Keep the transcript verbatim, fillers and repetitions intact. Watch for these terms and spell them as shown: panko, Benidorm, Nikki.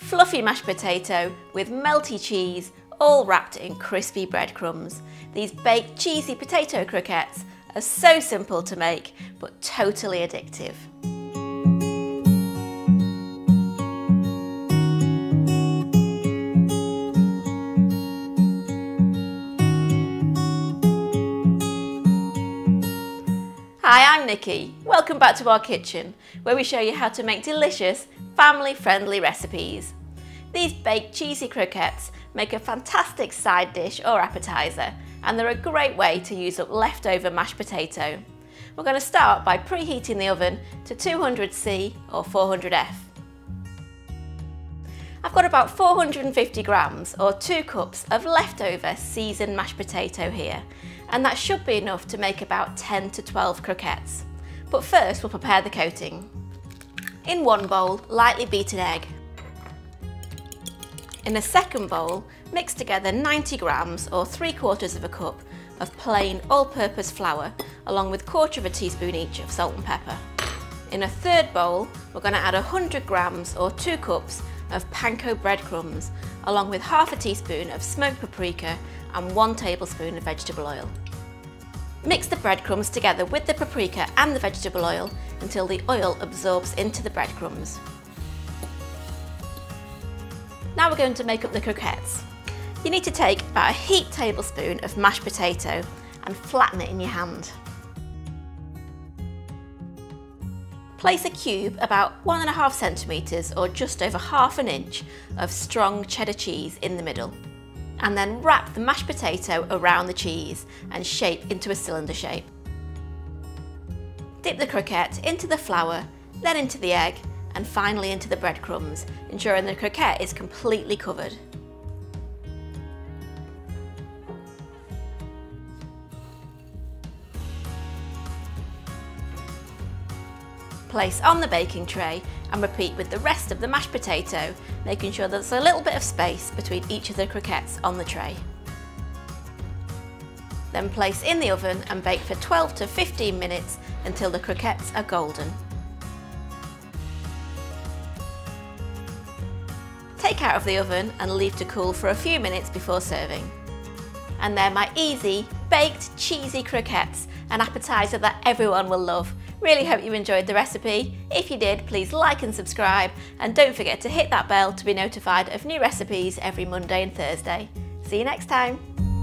Fluffy mashed potato with melty cheese, all wrapped in crispy breadcrumbs. These baked cheesy potato croquettes are so simple to make, but totally addictive. Hi, I'm Nikki. Welcome back to our kitchen, where we show you how to make delicious, family-friendly recipes. These baked cheesy croquettes make a fantastic side dish or appetizer, and they're a great way to use up leftover mashed potato. We're going to start by preheating the oven to two hundred C or four hundred F. I've got about four hundred fifty grams or two cups of leftover seasoned mashed potato here, and that should be enough to make about ten to twelve croquettes. But first we'll prepare the coating. In one bowl, lightly beat an egg. In a second bowl, mix together ninety grams or three quarters of a cup of plain all-purpose flour, along with a quarter of a teaspoon each of salt and pepper. In a third bowl, we're going to add one hundred grams or two cups of panko breadcrumbs, along with half a teaspoon of smoked paprika and one tablespoon of vegetable oil. Mix the breadcrumbs together with the paprika and the vegetable oil until the oil absorbs into the breadcrumbs. Now we're going to make up the croquettes. You need to take about a heaped tablespoon of mashed potato and flatten it in your hand. Place a cube about one and a half centimetres or just over half an inch of strong cheddar cheese in the middle, and then wrap the mashed potato around the cheese and shape into a cylinder shape. Dip the croquette into the flour, then into the egg, and finally into the breadcrumbs, ensuring the croquette is completely covered. Place on the baking tray and repeat with the rest of the mashed potato, making sure there's a little bit of space between each of the croquettes on the tray. Then place in the oven and bake for twelve to fifteen minutes until the croquettes are golden. Take out of the oven and leave to cool for a few minutes before serving. And they're my easy, baked, cheesy croquettes, an appetizer that everyone will love. Really hope you enjoyed the recipe. If you did, please like and subscribe, and don't forget to hit that bell to be notified of new recipes every Monday and Thursday. See you next time.